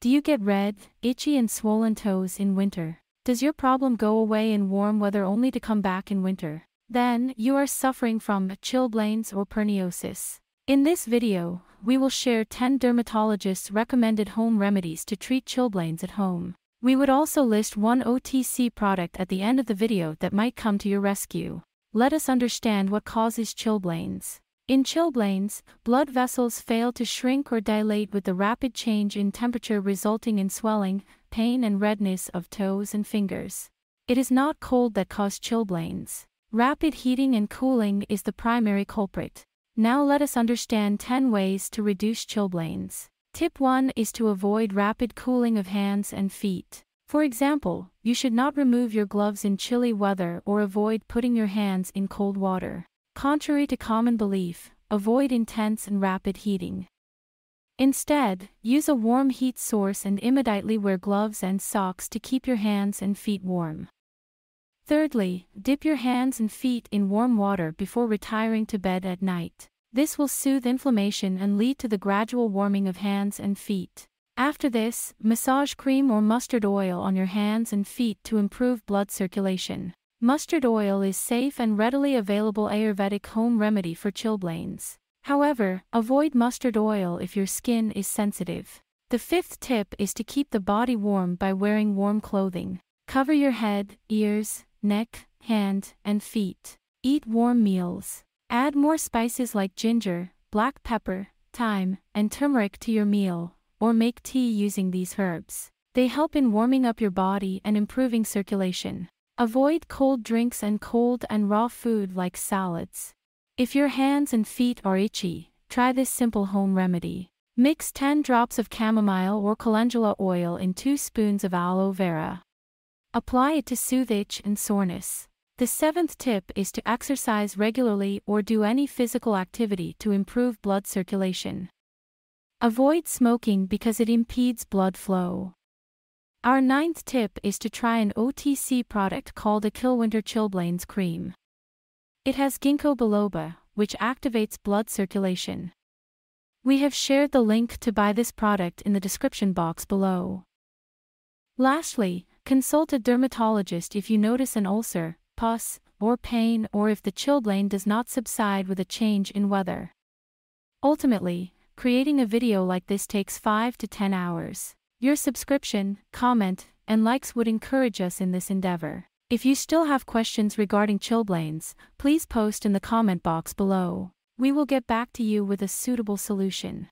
Do you get red, itchy and swollen toes in winter? Does your problem go away in warm weather only to come back in winter? Then, you are suffering from chilblains or perniosis. In this video, we will share 10 dermatologists' recommended home remedies to treat chilblains at home. We would also list one OTC product at the end of the video that might come to your rescue. Let us understand what causes chilblains. In chilblains, blood vessels fail to shrink or dilate with the rapid change in temperature resulting in swelling, pain and redness of toes and fingers. It is not cold that causes chilblains. Rapid heating and cooling is the primary culprit. Now let us understand 10 ways to reduce chilblains. Tip 1 is to avoid rapid cooling of hands and feet. For example, you should not remove your gloves in chilly weather or avoid putting your hands in cold water. Contrary to common belief, avoid intense and rapid heating. Instead, use a warm heat source and immediately wear gloves and socks to keep your hands and feet warm. Thirdly, dip your hands and feet in warm water before retiring to bed at night. This will soothe inflammation and lead to the gradual warming of hands and feet. After this, massage cream or mustard oil on your hands and feet to improve blood circulation. Mustard oil is safe and readily available Ayurvedic home remedy for chilblains. However, avoid mustard oil if your skin is sensitive. The 5th tip is to keep the body warm by wearing warm clothing. Cover your head, ears, neck, hand, and feet. Eat warm meals. Add more spices like ginger, black pepper, thyme, and turmeric to your meal, or make tea using these herbs. They help in warming up your body and improving circulation. Avoid cold drinks and cold and raw food like salads. If your hands and feet are itchy, try this simple home remedy. Mix 10 drops of chamomile or calendula oil in 2 spoons of aloe vera. Apply it to soothe itch and soreness. The 7th tip is to exercise regularly or do any physical activity to improve blood circulation. Avoid smoking because it impedes blood flow. Our 9th tip is to try an OTC product called a Killwinter Chilblains Cream. It has ginkgo biloba, which activates blood circulation. We have shared the link to buy this product in the description box below. Lastly, consult a dermatologist if you notice an ulcer, pus, or pain, or if the chilblain does not subside with a change in weather. Ultimately, creating a video like this takes 5 to 10 hours. Your subscription, comment, and likes would encourage us in this endeavor. If you still have questions regarding chilblains, please post in the comment box below. We will get back to you with a suitable solution.